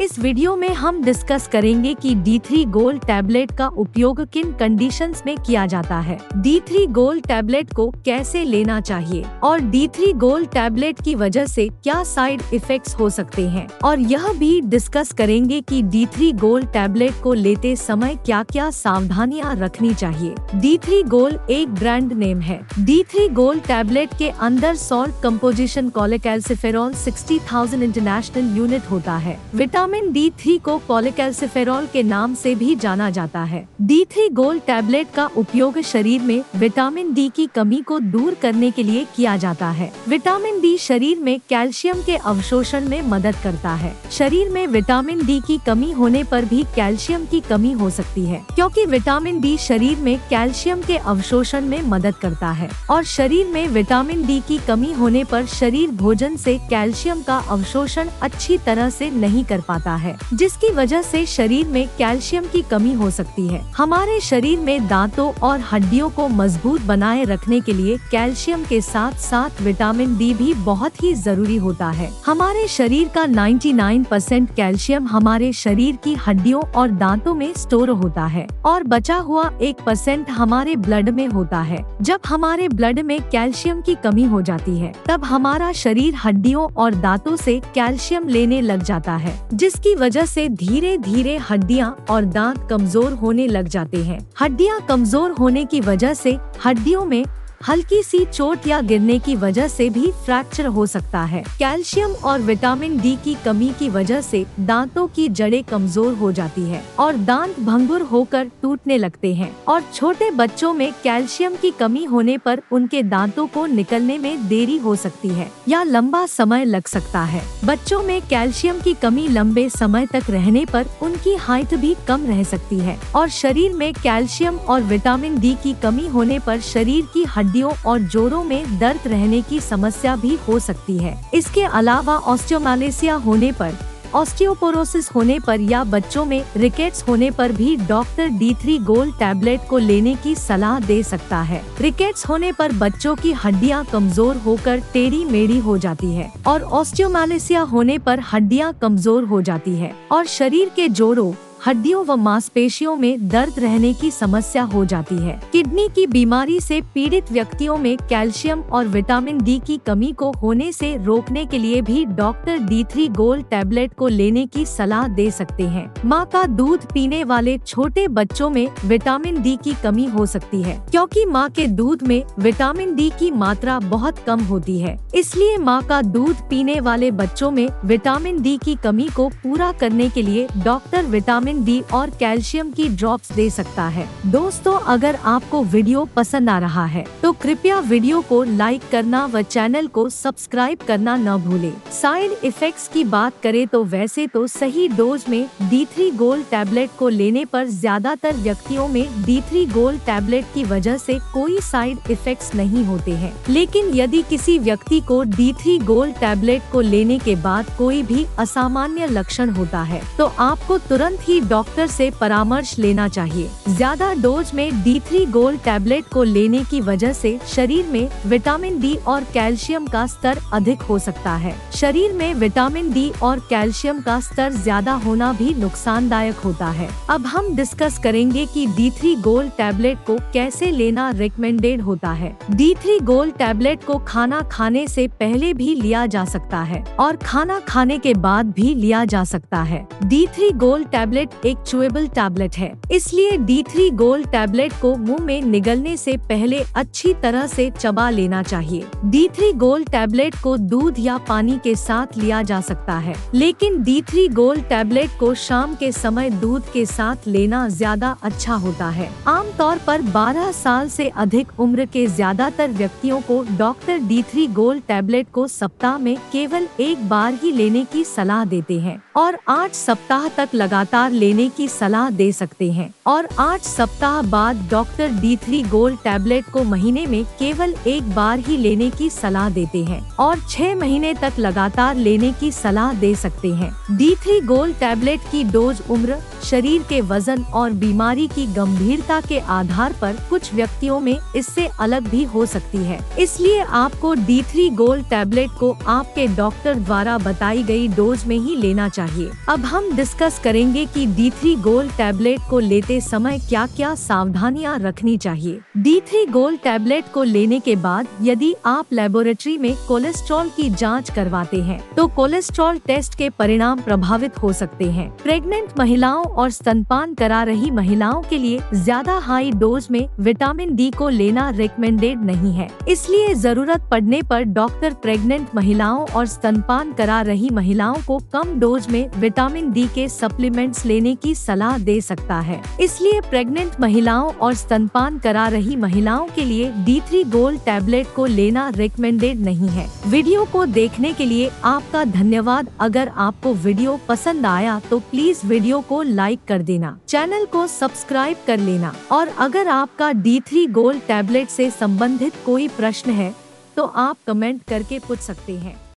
इस वीडियो में हम डिस्कस करेंगे कि D3 गोल टैबलेट का उपयोग किन कंडीशंस में किया जाता है, D3 गोल टैबलेट को कैसे लेना चाहिए और D3 गोल टैबलेट की वजह से क्या साइड इफेक्ट्स हो सकते हैं, और यह भी डिस्कस करेंगे कि D3 गोल टैबलेट को लेते समय क्या क्या सावधानियां रखनी चाहिए। D3 गोल एक ब्रांड नेम है। D3 गोल टैबलेट के अंदर salt composition cholecalciferol 60,000 international unit होता है। विटामिन D3 को पॉलिकैल्सिफेरॉल के नाम से भी जाना जाता है। D3 गोल टैबलेट का उपयोग शरीर में विटामिन D की कमी को दूर करने के लिए किया जाता है। विटामिन D शरीर में कैल्शियम के अवशोषण में मदद करता है। शरीर में विटामिन D की कमी होने पर भी कैल्शियम की कमी हो सकती है, क्योंकि विटामिन D शरीर में कैल्शियम के अवशोषण में मदद करता है और शरीर में विटामिन D की कमी होने पर शरीर भोजन से कैल्शियम का अवशोषण अच्छी तरह से नहीं कर पाता है, जिसकी वजह से शरीर में कैल्शियम की कमी हो सकती है। हमारे शरीर में दांतों और हड्डियों को मजबूत बनाए रखने के लिए कैल्शियम के साथ साथ विटामिन D भी बहुत ही जरूरी होता है। हमारे शरीर का 99% कैल्शियम हमारे शरीर की हड्डियों और दांतों में स्टोर होता है और बचा हुआ 1% हमारे ब्लड में होता है। जब हमारे ब्लड में कैल्शियम की कमी हो जाती है, तब हमारा शरीर हड्डियों और दांतों से कैल्शियम लेने लग जाता है, जिसकी वजह से धीरे धीरे हड्डियां और दांत कमजोर होने लग जाते हैं। हड्डियां कमजोर होने की वजह से हड्डियों में हल्की सी चोट या गिरने की वजह से भी फ्रैक्चर हो सकता है। कैल्शियम और विटामिन D की कमी की वजह से दांतों की जड़ें कमजोर हो जाती है और दांत भंगुर होकर टूटने लगते हैं, और छोटे बच्चों में कैल्शियम की कमी होने पर उनके दांतों को निकलने में देरी हो सकती है या लंबा समय लग सकता है। बच्चों में कैल्शियम की कमी लंबे समय तक रहने पर उनकी हाइट भी कम रह सकती है, और शरीर में कैल्शियम और विटामिन D की कमी होने पर शरीर की हड्डियों और जोड़ों में दर्द रहने की समस्या भी हो सकती है। इसके अलावा ऑस्टियोमालेशिया होने पर, ऑस्टियोपोरोसिस होने पर या बच्चों में रिकेट्स होने पर भी डॉक्टर D3 गोल टैबलेट को लेने की सलाह दे सकता है। रिकेट्स होने पर बच्चों की हड्डियां कमजोर होकर टेढ़ी मेढ़ी हो जाती है, और ऑस्टियोमालेशिया होने पर हड्डियां कमजोर हो जाती है और शरीर के जोड़ों, हड्डियों व मांसपेशियों में दर्द रहने की समस्या हो जाती है। किडनी की बीमारी से पीड़ित व्यक्तियों में कैल्शियम और विटामिन D की कमी को होने से रोकने के लिए भी डॉक्टर D3 गोल टैबलेट को लेने की सलाह दे सकते हैं। मां का दूध पीने वाले छोटे बच्चों में विटामिन D की कमी हो सकती है, क्योंकि मां के दूध में विटामिन D की मात्रा बहुत कम होती है। इसलिए मां का दूध पीने वाले बच्चों में विटामिन D की कमी को पूरा करने के लिए डॉक्टर विटामिन D और कैल्शियम की ड्रॉप्स दे सकता है। दोस्तों, अगर आपको वीडियो पसंद आ रहा है तो कृपया वीडियो को लाइक करना व चैनल को सब्सक्राइब करना न भूलें। साइड इफेक्ट्स की बात करें तो वैसे तो सही डोज में D3 गोल टैबलेट को लेने पर ज्यादातर व्यक्तियों में D3 गोल टैबलेट की वजह से कोई साइड इफेक्ट्स नहीं होते हैं, लेकिन यदि किसी व्यक्ति को D3 गोल टैबलेट को लेने के बाद कोई भी असामान्य लक्षण होता है तो आपको तुरंत ही डॉक्टर से परामर्श लेना चाहिए। ज्यादा डोज में D3 गोल टैबलेट को लेने की वजह से शरीर में विटामिन D और कैल्शियम का स्तर अधिक हो सकता है। शरीर में विटामिन D और कैल्शियम का स्तर ज्यादा होना भी नुकसानदायक होता है। अब हम डिस्कस करेंगे कि D3 गोल टैबलेट को कैसे लेना रिकमेंडेड होता है। D3 गोल टैबलेट को खाना खाने से पहले भी लिया जा सकता है और खाना खाने के बाद भी लिया जा सकता है। D3 गोल टैबलेट एक चुएबल टैबलेट है, इसलिए D3 गोल टैबलेट को मुंह में निगलने से पहले अच्छी तरह से चबा लेना चाहिए। D3 गोल टैबलेट को दूध या पानी के साथ लिया जा सकता है, लेकिन D3 गोल टैबलेट को शाम के समय दूध के साथ लेना ज्यादा अच्छा होता है। आमतौर पर 12 साल से अधिक उम्र के ज्यादातर व्यक्तियों को डॉक्टर D3 गोल टैबलेट को सप्ताह में केवल एक बार ही लेने की सलाह देते हैं और 8 सप्ताह तक लगातार लेने की सलाह दे सकते हैं और 8 सप्ताह बाद डॉक्टर D3 गोल्ड टैबलेट को महीने में केवल एक बार ही लेने की सलाह देते हैं और 6 महीने तक लगातार लेने की सलाह दे सकते हैं। D3 गोल्ड टैबलेट की डोज उम्र, शरीर के वजन और बीमारी की गंभीरता के आधार पर कुछ व्यक्तियों में इससे अलग भी हो सकती है, इसलिए आपको D3 गोल्ड टैबलेट को आपके डॉक्टर द्वारा बताई गई डोज में ही लेना चाहिए। अब हम डिस्कस करेंगे कि D3 गोल्ड टैबलेट को लेते समय क्या क्या सावधानियां रखनी चाहिए। D3 गोल्ड टैबलेट को लेने के बाद यदि आप लेबोरेटरी में कोलेस्ट्रॉल की जांच करवाते हैं तो कोलेस्ट्रॉल टेस्ट के परिणाम प्रभावित हो सकते हैं। प्रेग्नेंट महिलाओं और स्तनपान करा रही महिलाओं के लिए ज्यादा हाई डोज में विटामिन D को लेना रिकमेंडेड नहीं है, इसलिए जरूरत पड़ने पर डॉक्टर प्रेग्नेंट महिलाओं और स्तनपान करा रही महिलाओं को कम डोज में विटामिन D के सप्लीमेंट्स लेने की सलाह दे सकता है। इसलिए प्रेग्नेंट महिलाओं और स्तनपान करा रही महिलाओं के लिए D3 गोल्ड टैबलेट को लेना रिकमेंडेड नहीं है। वीडियो को देखने के लिए आपका धन्यवाद। अगर आपको वीडियो पसंद आया तो प्लीज वीडियो को लाइक कर देना, चैनल को सब्सक्राइब कर लेना और अगर आपका D3 गोल्ड टैबलेट से संबंधित कोई प्रश्न है तो आप कमेंट करके पूछ सकते हैं।